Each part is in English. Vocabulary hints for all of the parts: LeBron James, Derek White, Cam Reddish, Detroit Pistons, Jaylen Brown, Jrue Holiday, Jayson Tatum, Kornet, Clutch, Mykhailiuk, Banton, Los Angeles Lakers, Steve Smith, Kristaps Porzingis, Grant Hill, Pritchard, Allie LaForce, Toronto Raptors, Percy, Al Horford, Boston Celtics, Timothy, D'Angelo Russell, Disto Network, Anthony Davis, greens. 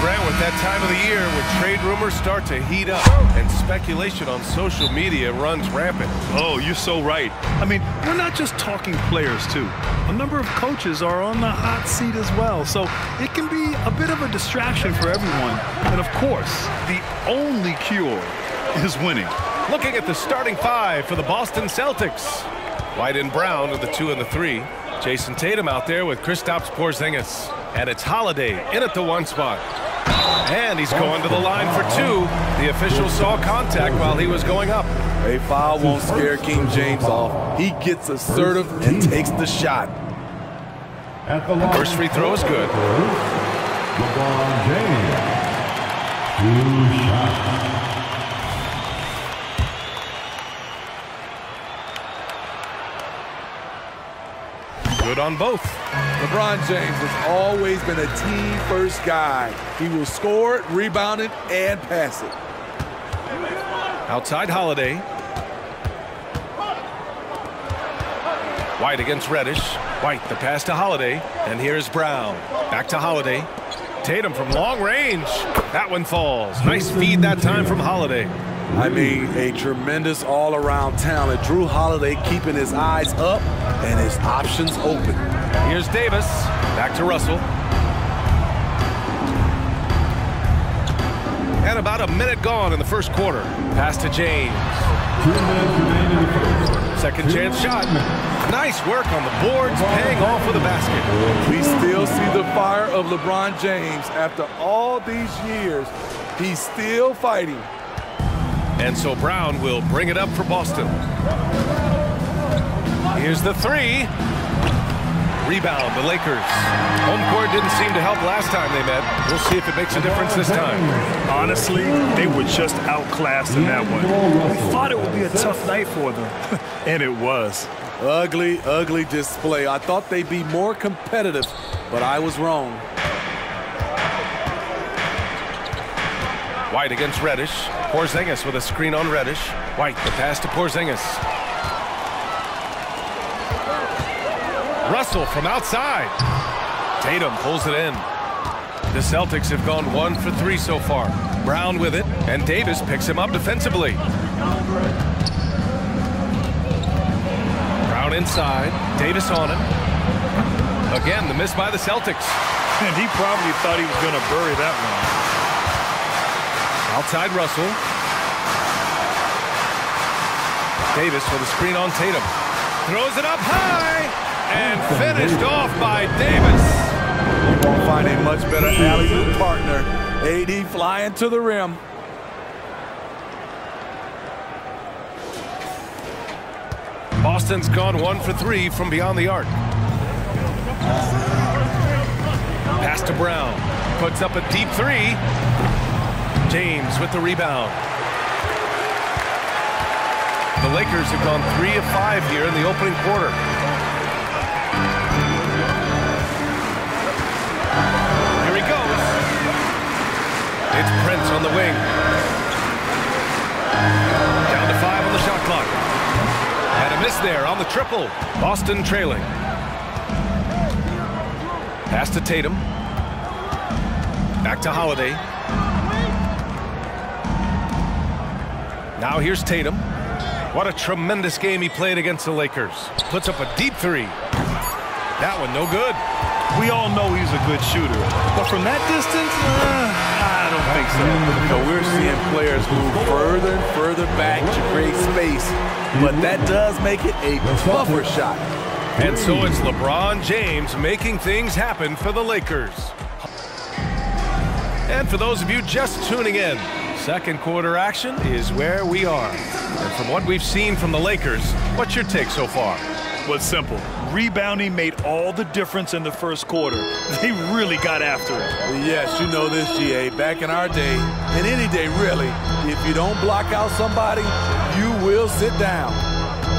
Grant, with that time of the year when trade rumors start to heat up and speculation on social media runs rampant. Oh, you're so right. I mean, we're not just talking players, too. A number of coaches are on the hot seat as well, so it can be a bit of a distraction for everyone. And, of course, the only cure is winning. Looking at the starting five for the Boston Celtics. White and Brown are the 2 and the 3. Jayson Tatum out there with Kristaps Porzingis. And it's Holiday in at the 1 spot. And he's going to the line for 2. The official saw contact while he was going up. A foul won't scare King James off. He gets assertive and takes the shot. First free throw is good. LeBron James. 2 shots. Good on both. LeBron James has always been a team-first guy. He will score it, rebound it, and pass it. Outside Holiday. White against Reddish. White the pass to Holiday. And here's Brown. Back to Holiday. Tatum from long range. That one falls. Nice feed that time from Holiday. I mean, a tremendous all-around talent. Jrue Holiday keeping his eyes up and his options open. Here's Davis. Back to Russell. And about a minute gone in the first quarter. Pass to James. 2 minutes. Second chance shot. Nice work on the boards, paying off with a basket. We still see the fire of LeBron James. After all these years, he's still fighting. And so Brown will bring it up for Boston. Here's the 3. Rebound, the Lakers. Home court didn't seem to help last time they met. We'll see if it makes a difference this time. Honestly, they were just outclassed in that one. We thought it would be a tough night for them. And it was. Ugly, ugly display. I thought they'd be more competitive, but I was wrong. White against Reddish. Porzingis with a screen on Reddish. White, the pass to Porzingis. Russell from outside. Tatum pulls it in. The Celtics have gone 1 for 3 so far. Brown with it, and Davis picks him up defensively. Brown inside. Davis on him. Again, the miss by the Celtics. And he probably thought he was going to bury that one. Outside Russell. Davis with a screen on Tatum. Throws it up high and finished off by Davis. You won't find a much better alley-oop partner. AD flying to the rim. Boston's gone 1 for 3 from beyond the arc. Pass to Brown. Puts up a deep 3. James with the rebound. The Lakers have gone 3 of 5 here in the opening quarter. Here he goes. It's Prince on the wing. Down to 5 on the shot clock. And a miss there on the triple. Boston trailing. Pass to Tatum. Back to Holiday. Now here's Tatum. What a tremendous game he played against the Lakers. Puts up a deep 3. That one no good. We all know he's a good shooter. But from that distance, I don't think so. So we're seeing players move further and further back to create space. But that does make it a tougher shot. And so it's LeBron James making things happen for the Lakers. And for those of you just tuning in, second quarter action is where we are. And from what we've seen from the Lakers, what's your take so far? Well, it's simple. Rebounding made all the difference in the first quarter. They really got after it. Yes, you know this, GA. Back in our day, and any day really, if you don't block out somebody, you will sit down.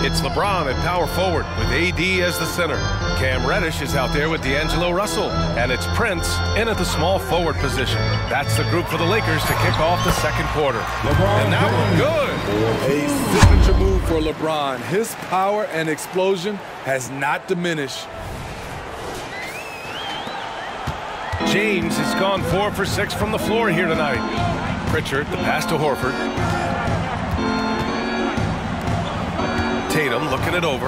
It's LeBron at power forward with AD as the center. Cam Reddish is out there with D'Angelo Russell. And it's Prince in at the small forward position. That's the group for the Lakers to kick off the second quarter. And that one good. A signature move for LeBron. His power and explosion has not diminished. James has gone 4 for 6 from the floor here tonight. Pritchard, the pass to Horford. Tatum looking it over.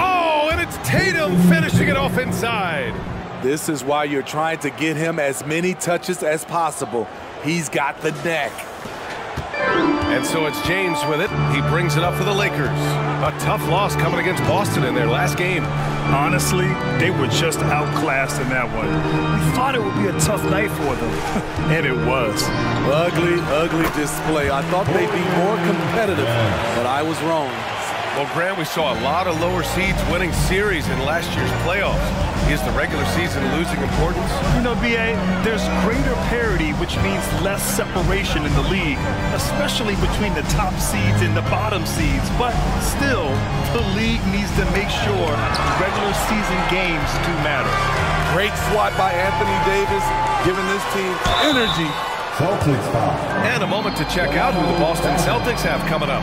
Oh, and it's Tatum finishing it off inside. This is why you're trying to get him as many touches as possible. He's got the neck. And so it's James with it. He brings it up for the Lakers. A tough loss coming against Boston in their last game. Honestly, they were just outclassed in that one. We thought it would be a tough night for them, and it was. Ugly, ugly display. I thought they'd be more competitive, but I was wrong. Well, Grant, we saw a lot of lower seeds winning series in last year's playoffs. Is the regular season losing importance? You know, B.A., there's greater parity, which means less separation in the league, especially between the top seeds and the bottom seeds. But still, the league needs to make sure regular season games do matter. Great swat by Anthony Davis, giving this team energy. And a moment to check out who the Boston Celtics have coming up.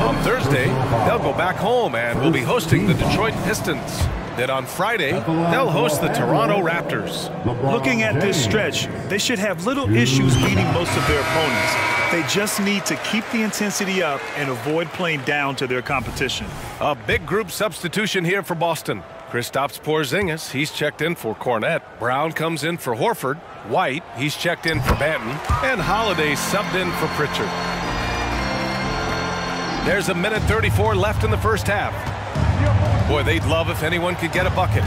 On Thursday, they'll go back home and will be hosting the Detroit Pistons. Then on Friday, they'll host the Toronto Raptors. Looking at this stretch, they should have little issues beating most of their opponents. They just need to keep the intensity up and avoid playing down to their competition. A big group substitution here for Boston. Kristaps Porzingis, he's checked in for Kornet. Brown comes in for Horford. White, he's checked in for Banton. And Holiday subbed in for Pritchard. There's a minute 34 left in the first half. Boy, they'd love if anyone could get a bucket.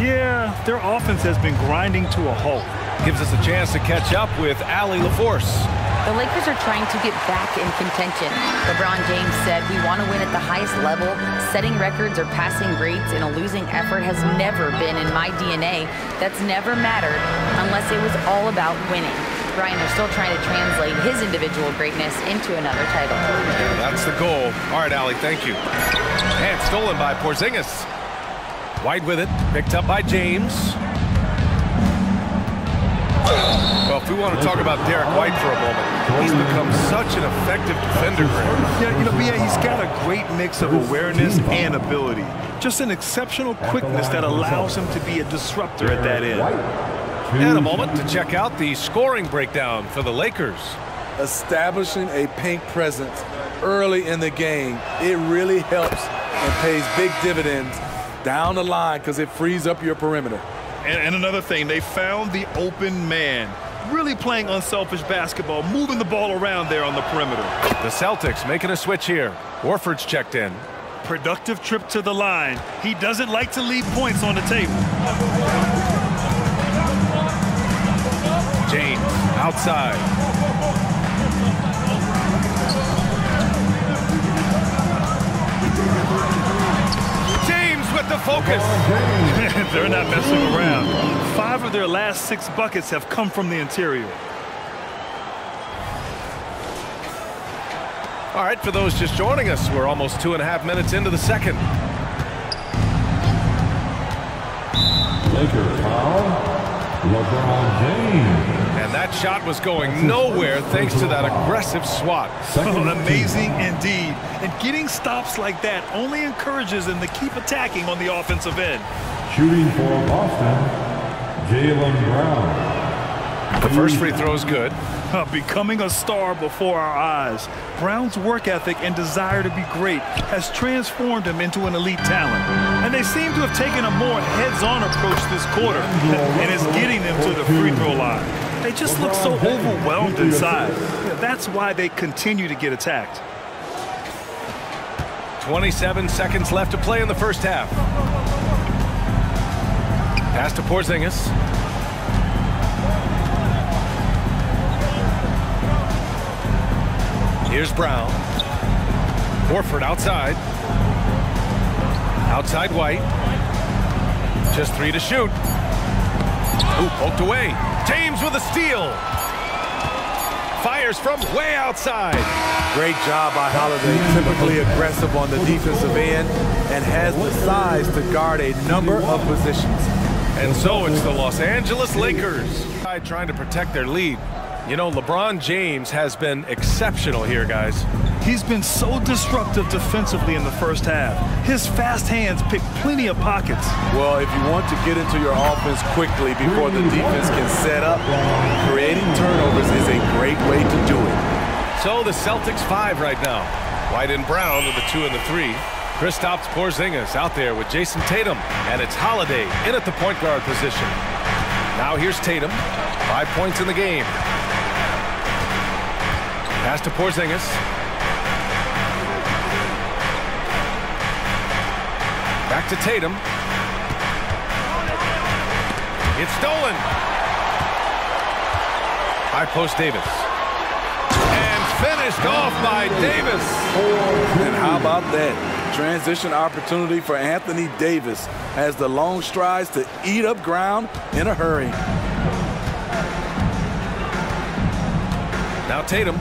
Yeah, their offense has been grinding to a halt. Gives us a chance to catch up with Allie LaForce. The Lakers are trying to get back in contention. LeBron James said, "We want to win at the highest level. Setting records or passing grades in a losing effort has never been in my DNA. That's never mattered unless it was all about winning." Brian, they're still trying to translate his individual greatness into another title. That's the goal. All right, Allie, thank you. And stolen by Porzingis. White with it, picked up by James. Well, if we want to talk about Derek White for a moment, he's become such an effective defender. Yeah, you know, he's got a great mix of awareness and ability. Just an exceptional quickness that allows him to be a disruptor at that end. And a moment to check out the scoring breakdown for the Lakers. Establishing a paint presence early in the game, it really helps and pays big dividends down the line because it frees up your perimeter. And another thing, they found the open man. Really playing unselfish basketball, moving the ball around there on the perimeter. The Celtics making a switch here. Horford's checked in. Productive trip to the line. He doesn't like to leave points on the table. James outside. James with the focus. They're not messing around. 5 of their last 6 buckets have come from the interior. All right, for those just joining us, we're almost 2.5 minutes into the second. Laker foul, LeBron James. And that shot was going nowhere thanks to that aggressive swat. Amazing indeed. And getting stops like that only encourages them to keep attacking on the offensive end. Shooting for Boston, Jaylen Brown. The first free throw is good. Becoming a star before our eyes. Brown's work ethic and desire to be great has transformed him into an elite talent. And they seem to have taken a more heads-on approach this quarter, and is getting them to the free throw line. They just look so overwhelmed inside. That's why they continue to get attacked. 27 seconds left to play in the first half. Pass to Porzingis. Here's Brown. Horford outside. Outside White. Just 3 to shoot. Ooh, poked away. James with a steal. Fires from way outside. Great job by Holiday. Typically aggressive on the defensive end and has the size to guard a number of positions. And so it's the Los Angeles Lakers trying to protect their lead. You know, LeBron James has been exceptional here, guys. He's been so disruptive defensively in the first half. His fast hands pick plenty of pockets. Well, if you want to get into your offense quickly before the defense can set up, creating turnovers is a great way to do it. So the Celtics 5 right now. White and Brown with the 2 and the 3. Kristaps Porzingis out there with Jayson Tatum, and it's Holiday in at the point guard position. Now here's Tatum, 5 points in the game. Pass to Porzingis. Back to Tatum. It's stolen. High post Davis. And finished off by Davis. And how about that? Transition opportunity for Anthony Davis as the long strides to eat up ground in a hurry. Now Tatum,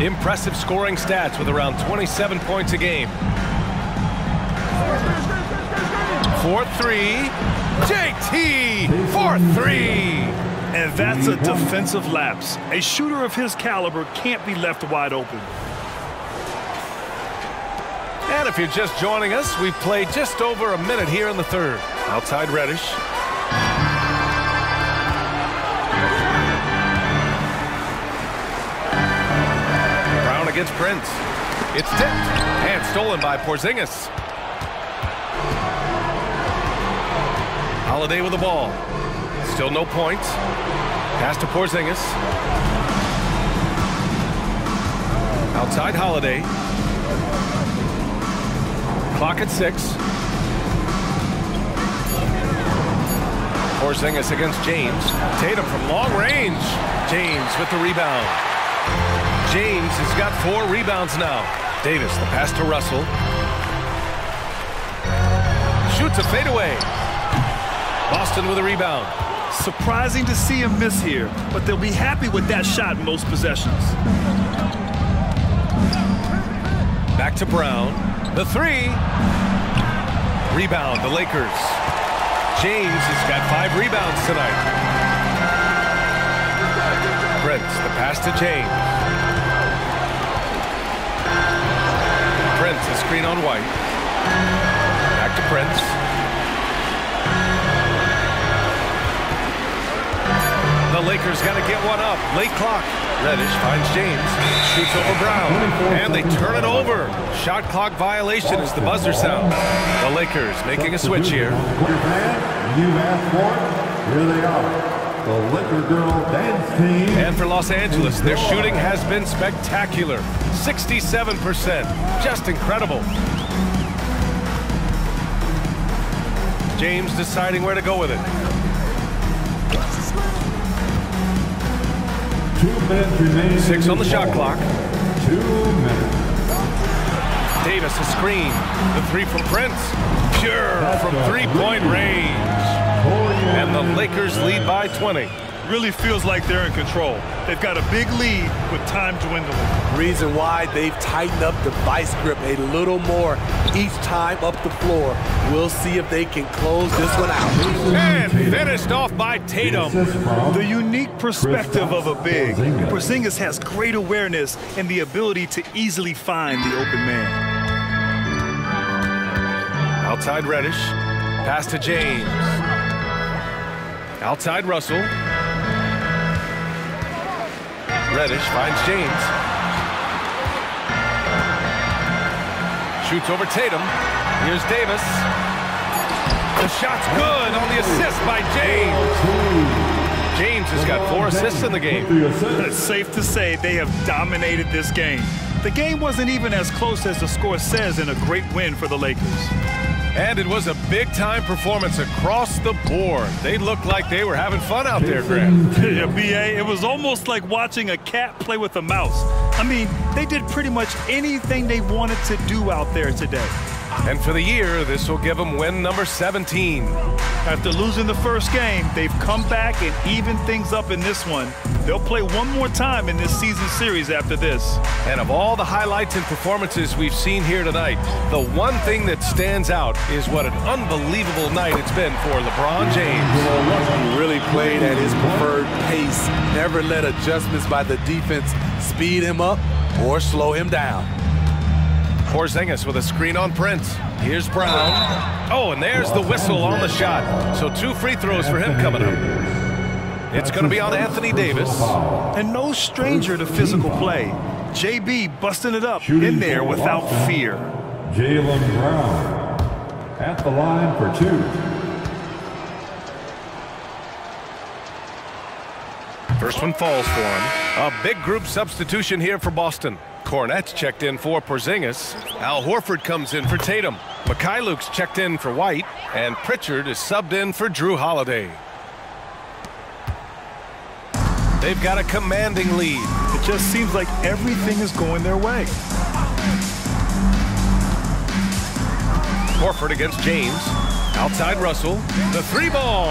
impressive scoring stats with around 27 points a game. 4-3, JT, 4-3. And that's a defensive lapse. A shooter of his caliber can't be left wide open. And if you're just joining us, we've played just over a minute here in the third. Outside Reddish. Brown against Prince. It's tipped and stolen by Porzingis. Holiday with the ball. Still no points. Pass to Porzingis. Outside Holiday. Clock at 6. Porzingis against James. Tatum from long range. James with the rebound. James has got 4 rebounds now. Davis, the pass to Russell. Shoots a fadeaway. Boston with a rebound. Surprising to see him miss here, but they'll be happy with that shot in most possessions. Back to Brown. The 3. Rebound, the Lakers. James has got 5 rebounds tonight. Prince, the pass to James. Prince, the screen on White. Back to Prince. The Lakers got to get one up. Late clock. Reddish finds James, shoots over Brown, and they turn it over. Shot clock violation is the buzzer sound. The Lakers making a switch here. Here they are. The Liquor Girl Dance Team. And for Los Angeles, their shooting has been spectacular. 67%. Just incredible. James deciding where to go with it. 2 minutes remaining. 6 on the shot clock. 2 minutes. Davis a screen. The 3 from Prince. Pure from three-point range. And the Lakers lead by 20. Really feels like they're in control. They've got a big lead with time dwindling. Reason why they've tightened up the vice grip a little more each time up the floor. We'll see if they can close this one out. And finished off by Tatum. The unique perspective of a big. Porzingis has great awareness and the ability to easily find the open man. Outside Reddish. Pass to James. Outside Russell. Reddish finds James. Shoots over Tatum. Here's Davis. The shot's good on the assist by James. James has got 4 assists in the game. It's safe to say they have dominated this game. The game wasn't even as close as the score says, and a great win for the Lakers. And it was a big-time performance across the board. They looked like they were having fun out there, Grant. Yeah, B.A., it was almost like watching a cat play with a mouse. I mean, they did pretty much anything they wanted to do out there today. And for the year, this will give them win number 17. After losing the first game, they've come back and evened things up in this one. They'll play one more time in this season series after this. And of all the highlights and performances we've seen here tonight, the one thing that stands out is what an unbelievable night it's been for LeBron James. He really played at his preferred pace. Never let adjustments by the defense speed him up or slow him down. Porzingis with a screen on Prince. Here's Brown. Oh, and there's the whistle on the shot. So 2 free throws for him coming up. It's going to be on Anthony Davis. And no stranger to physical play. JB busting it up in there without fear. Jaylen Brown at the line for 2. First one falls for him. A big group substitution here for Boston. Kornet's checked in for Porzingis. Al Horford comes in for Tatum. Mykhailiuk's checked in for White. And Pritchard is subbed in for Jrue Holiday. They've got a commanding lead. It just seems like everything is going their way. Horford against James. Outside Russell. The 3 ball.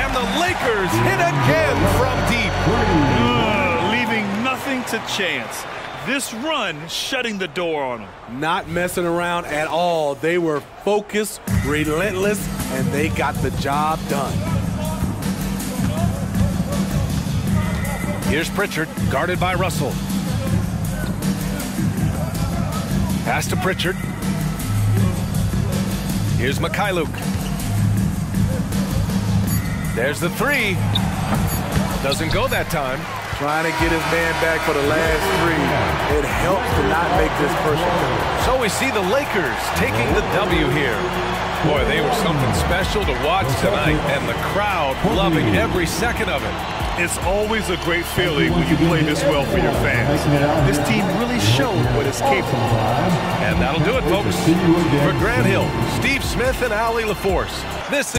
And the Lakers hit again from deep. Leaving nothing to chance. This run shutting the door on them. Not messing around at all. They were focused, relentless, and they got the job done. Here's Pritchard, guarded by Russell. Pass to Pritchard. Here's Mykhailiuk. There's the 3. Doesn't go that time. Trying to get his man back for the last 3. It helps to not make this personal. So we see the Lakers taking the W here. Boy, they were something special to watch tonight, and the crowd loving every second of it. It's always a great feeling when you play this well for your fans. This team really showed what it's capable of. And that'll do it, folks. For Grant Hill, Steve Smith, and Allie LaForce, this is